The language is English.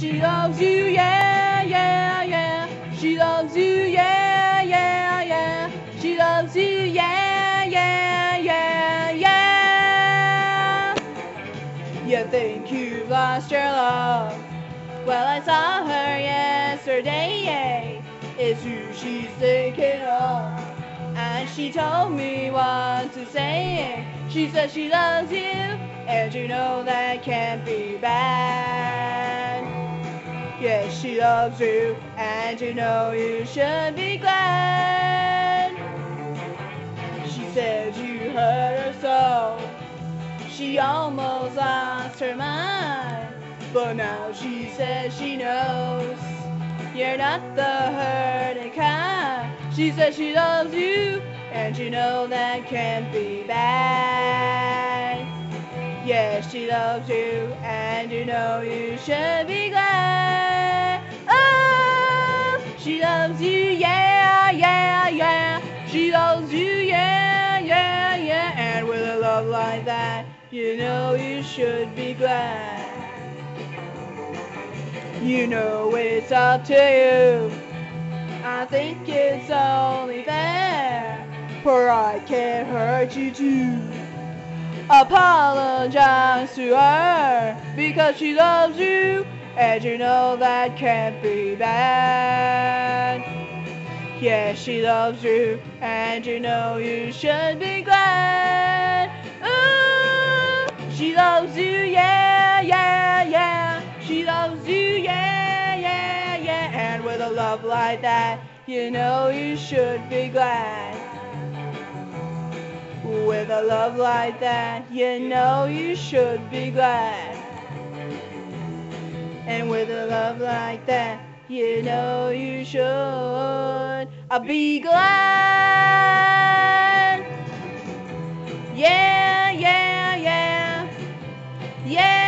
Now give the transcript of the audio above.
She loves you, yeah, yeah, yeah. She loves you, yeah, yeah, yeah. She loves you, yeah, yeah, yeah, yeah. You think you've lost your love? Well, I saw her yesterday, yeah. It's who she's thinking of. And she told me what to say. She said she loves you, and you know that can't be bad. Yes, she loves you, and you know you should be glad. She said you hurt her so, she almost lost her mind. But now she says she knows you're not the hurting kind. She says she loves you, and you know that can't be bad. Yes, she loves you, and you know you should be glad. Oh, she loves you, yeah, yeah, yeah. She loves you, yeah, yeah, yeah. And with a love like that, you know you should be glad. You know it's up to you. I think it's only fair, for I can't hurt you too. Apologize to her, because she loves you, and you know that can't be bad. Yeah, she loves you, and you know you should be glad. Ooh, she loves you, yeah, yeah, yeah. She loves you, yeah, yeah, yeah. And with a love like that, you know you should be glad. With a love like that, you know you should be glad. And with a love like that, you know you should be glad. Yeah, yeah, yeah. Yeah.